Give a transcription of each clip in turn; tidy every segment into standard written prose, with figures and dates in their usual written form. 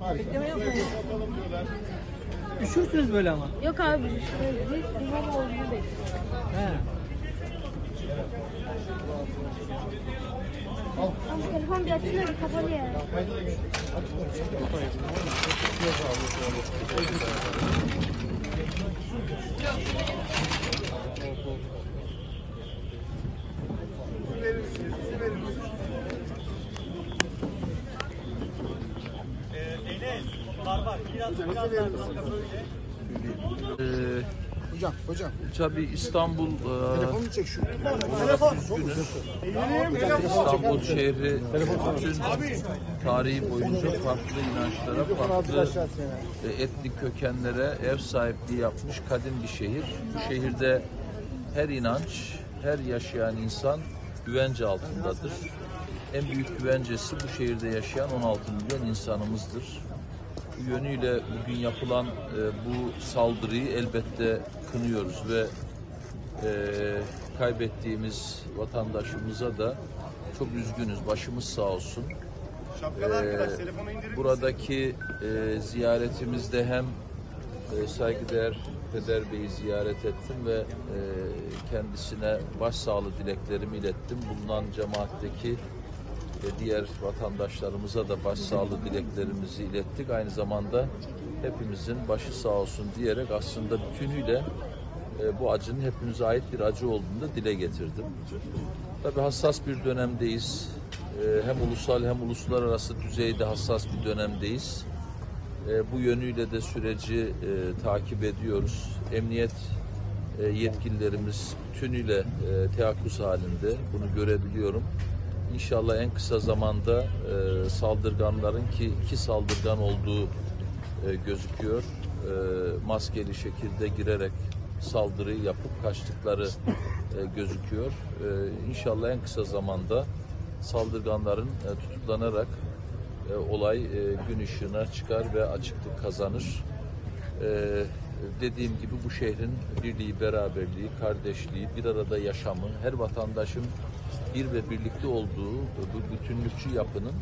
Bekleme yok mu? Üşürsünüz böyle ama. Yok abi üşürsünüz. İmamoğlu'nu bekliyoruz. He. Abi telefon bir açın öyle kapalı ya. Hocam. Tabii İstanbul İstanbul şehri bütün tarihi boyunca farklı inançlara, farklı etnik kökenlere ev sahipliği yapmış kadim bir şehir. Bu şehirde her inanç, her yaşayan insan güvence altındadır. En büyük güvencesi bu şehirde yaşayan 16 milyon insanımızdır. Bu yönüyle bugün yapılan bu saldırıyı elbette kınıyoruz ve kaybettiğimiz vatandaşımıza da çok üzgünüz. Başımız sağ olsun. Buradaki ziyaretimizde hem saygıdeğer Peder Bey'i ziyaret ettim ve kendisine başsağlığı dileklerimi ilettim. Bundan cemaatteki diğer vatandaşlarımıza da başsağlığı dileklerimizi ilettik. Aynı zamanda hepimizin başı sağ olsun diyerek aslında bütünüyle bu acının hepimize ait bir acı olduğunu da dile getirdim. Tabii hassas bir dönemdeyiz. Hem ulusal hem uluslararası düzeyde hassas bir dönemdeyiz. Bu yönüyle de süreci takip ediyoruz. Emniyet yetkililerimiz bütünüyle teyakkuz halinde. Bunu görebiliyorum. İnşallah en kısa zamanda saldırganların ki 2 saldırgan olduğu gözüküyor. Maskeli şekilde girerek saldırıyı yapıp kaçtıkları gözüküyor. İnşallah en kısa zamanda saldırganların tutuklanarak olay gün ışığına çıkar ve açıklık kazanır. Dediğim gibi bu şehrin birliği, beraberliği, kardeşliği, bir arada yaşamı, her vatandaşın bir ve birlikte olduğu bu bütünlükçü yapının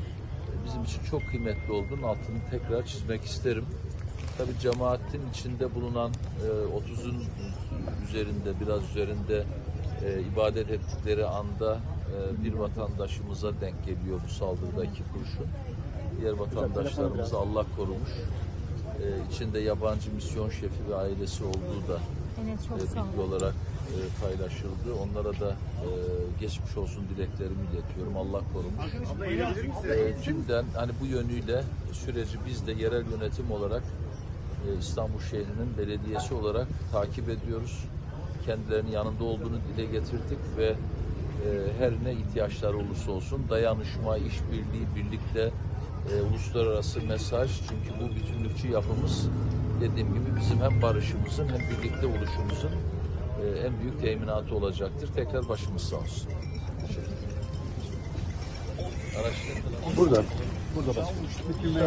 bizim için çok kıymetli olduğunu altını tekrar çizmek isterim. Tabii cemaatin içinde bulunan 30'un üzerinde, biraz üzerinde ibadet ettikleri anda bir vatandaşımıza denk geliyor bu saldırıda 2 kurşun. Diğer vatandaşlarımızı Allah korumuş. İçinde yabancı misyon şefi ve ailesi olduğu da bilgi olarak paylaşıldı. Onlara da geçmiş olsun dileklerimi iletiyorum. Allah korumuş. Tümden hani bu yönüyle süreci biz de yerel yönetim olarak İstanbul şehrinin belediyesi olarak takip ediyoruz. Kendilerinin yanında olduğunu dile getirdik ve her ne ihtiyaçlar olursa olsun dayanışma, işbirliği, birlikte uluslararası mesaj. Çünkü bu bütünlükçü yapımız dediğim gibi bizim hem barışımızın hem birlikte oluşumuzun en büyük teminatı olacaktır. Tekrar başımız sağ olsun. Burada. Burada başkanım.